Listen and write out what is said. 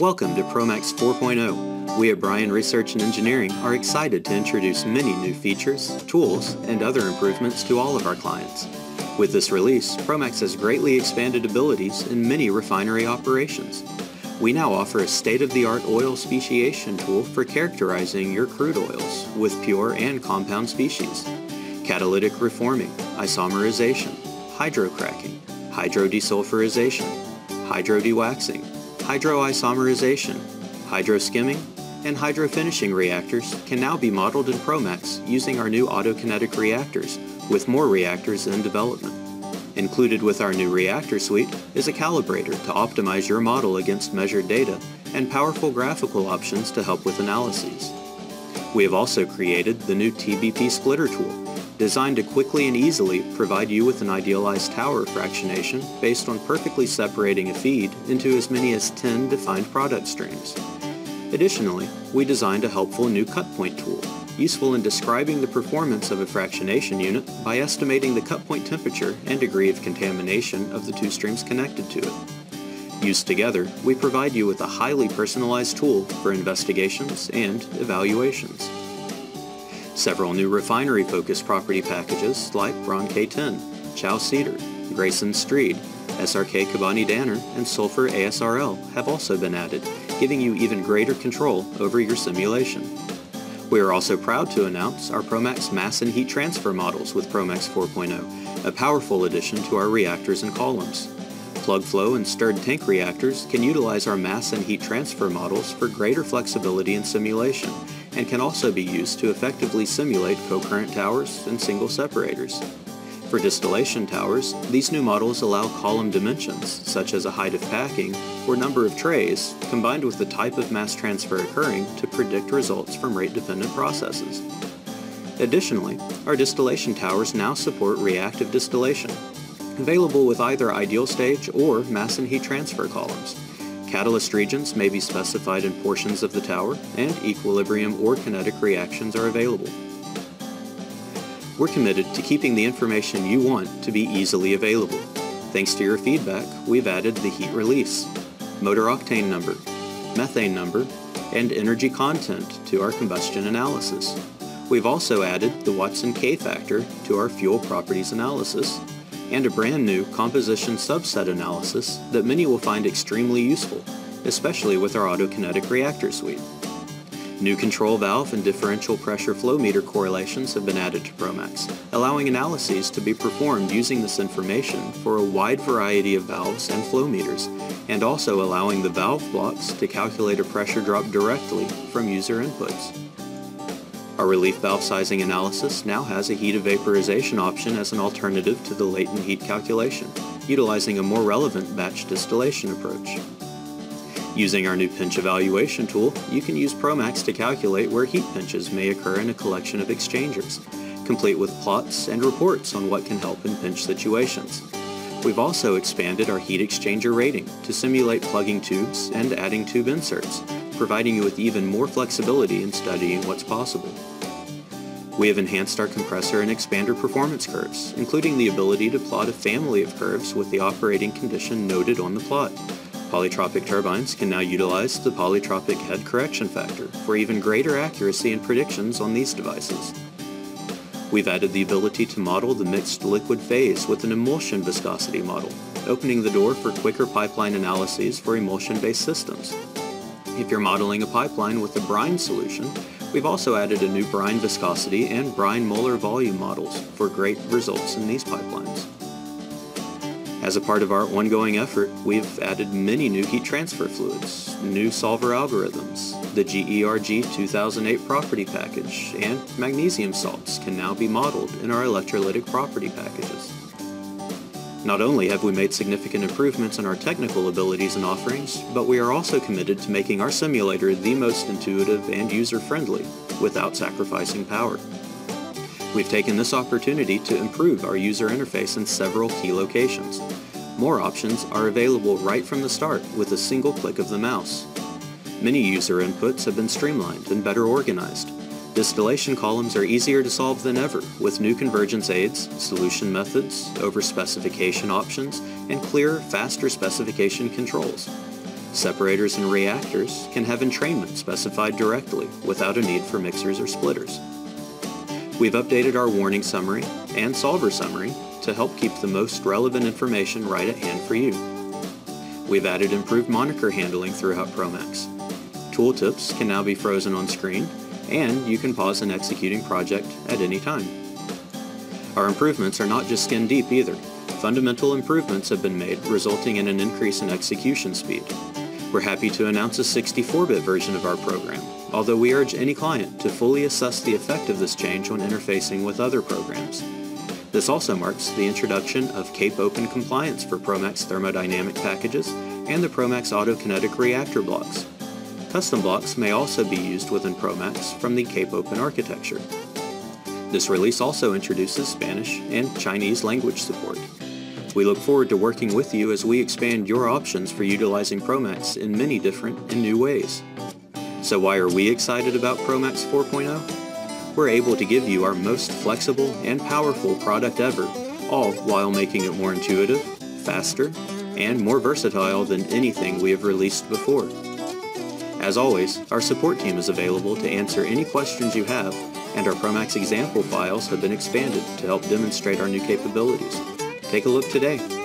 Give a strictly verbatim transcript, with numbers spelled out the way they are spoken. Welcome to ProMax four point oh. We at Bryan Research and Engineering are excited to introduce many new features, tools, and other improvements to all of our clients. With this release, ProMax has greatly expanded abilities in many refinery operations. We now offer a state-of-the-art oil speciation tool for characterizing your crude oils with pure and compound species, catalytic reforming, isomerization, hydrocracking, hydrodesulfurization, hydrodewaxing, hydroisomerization, hydroskimming, and hydrofinishing reactors can now be modeled in ProMax using our new autokinetic reactors, with more reactors in development. Included with our new reactor suite is a calibrator to optimize your model against measured data and powerful graphical options to help with analyses. We have also created the new T B P splitter tool, designed to quickly and easily provide you with an idealized tower fractionation based on perfectly separating a feed into as many as ten defined product streams. Additionally, we designed a helpful new cut point tool, useful in describing the performance of a fractionation unit by estimating the cut point temperature and degree of contamination of the two streams connected to it. Used together, we provide you with a highly personalized tool for investigations and evaluations. Several new refinery-focused property packages like Bron K ten, Chow Cedar, Grayson Street, S R K-Kabani Danner, and Sulphur A S R L have also been added, giving you even greater control over your simulation. We are also proud to announce our ProMax mass and heat transfer models with ProMax four point oh, a powerful addition to our reactors and columns. Plug flow and stirred tank reactors can utilize our mass and heat transfer models for greater flexibility in simulation, and can also be used to effectively simulate co-current towers and single separators. For distillation towers, these new models allow column dimensions, such as a height of packing or number of trays, combined with the type of mass transfer occurring to predict results from rate-dependent processes. Additionally, our distillation towers now support reactive distillation, available with either ideal stage or mass and heat transfer columns. Catalyst regions may be specified in portions of the tower, and equilibrium or kinetic reactions are available. We're committed to keeping the information you want to be easily available. Thanks to your feedback, we've added the heat release, motor octane number, methane number, and energy content to our combustion analysis. We've also added the Watson K factor to our fuel properties analysis, and a brand new composition subset analysis that many will find extremely useful, especially with our autokinetic reactor suite. New control valve and differential pressure flow meter correlations have been added to ProMax, allowing analyses to be performed using this information for a wide variety of valves and flow meters, and also allowing the valve blocks to calculate a pressure drop directly from user inputs. Our relief valve sizing analysis now has a heat of vaporization option as an alternative to the latent heat calculation, utilizing a more relevant batch distillation approach. Using our new pinch evaluation tool, you can use ProMax to calculate where heat pinches may occur in a collection of exchangers, complete with plots and reports on what can help in pinch situations. We've also expanded our heat exchanger rating to simulate plugging tubes and adding tube inserts, providing you with even more flexibility in studying what's possible. We have enhanced our compressor and expander performance curves, including the ability to plot a family of curves with the operating condition noted on the plot. Polytropic turbines can now utilize the polytropic head correction factor for even greater accuracy in predictions on these devices. We've added the ability to model the mixed liquid phase with an emulsion viscosity model, opening the door for quicker pipeline analyses for emulsion-based systems. If you're modeling a pipeline with a brine solution, we've also added a new brine viscosity and brine molar volume models for great results in these pipelines. As a part of our ongoing effort, we've added many new heat transfer fluids, new solver algorithms, the G E R G two thousand eight property package, and magnesium salts can now be modeled in our electrolytic property packages. Not only have we made significant improvements in our technical abilities and offerings, but we are also committed to making our simulator the most intuitive and user-friendly without sacrificing power. We've taken this opportunity to improve our user interface in several key locations. More options are available right from the start with a single click of the mouse. Many user inputs have been streamlined and better organized. Distillation columns are easier to solve than ever with new convergence aids, solution methods, over-specification options, and clearer, faster specification controls. Separators and reactors can have entrainment specified directly without a need for mixers or splitters. We've updated our warning summary and solver summary to help keep the most relevant information right at hand for you. We've added improved moniker handling throughout ProMax. Tooltips can now be frozen on screen, and you can pause an executing project at any time. Our improvements are not just skin deep either. Fundamental improvements have been made, resulting in an increase in execution speed. We're happy to announce a sixty-four bit version of our program, although we urge any client to fully assess the effect of this change when interfacing with other programs. This also marks the introduction of CAPE Open compliance for ProMax thermodynamic packages and the ProMax autokinetic reactor blocks. Custom blocks may also be used within ProMax from the CAPE Open architecture. This release also introduces Spanish and Chinese language support. We look forward to working with you as we expand your options for utilizing ProMax in many different and new ways. So why are we excited about ProMax four point oh? We're able to give you our most flexible and powerful product ever, all while making it more intuitive, faster, and more versatile than anything we have released before. As always, our support team is available to answer any questions you have, and our ProMax example files have been expanded to help demonstrate our new capabilities. Take a look today.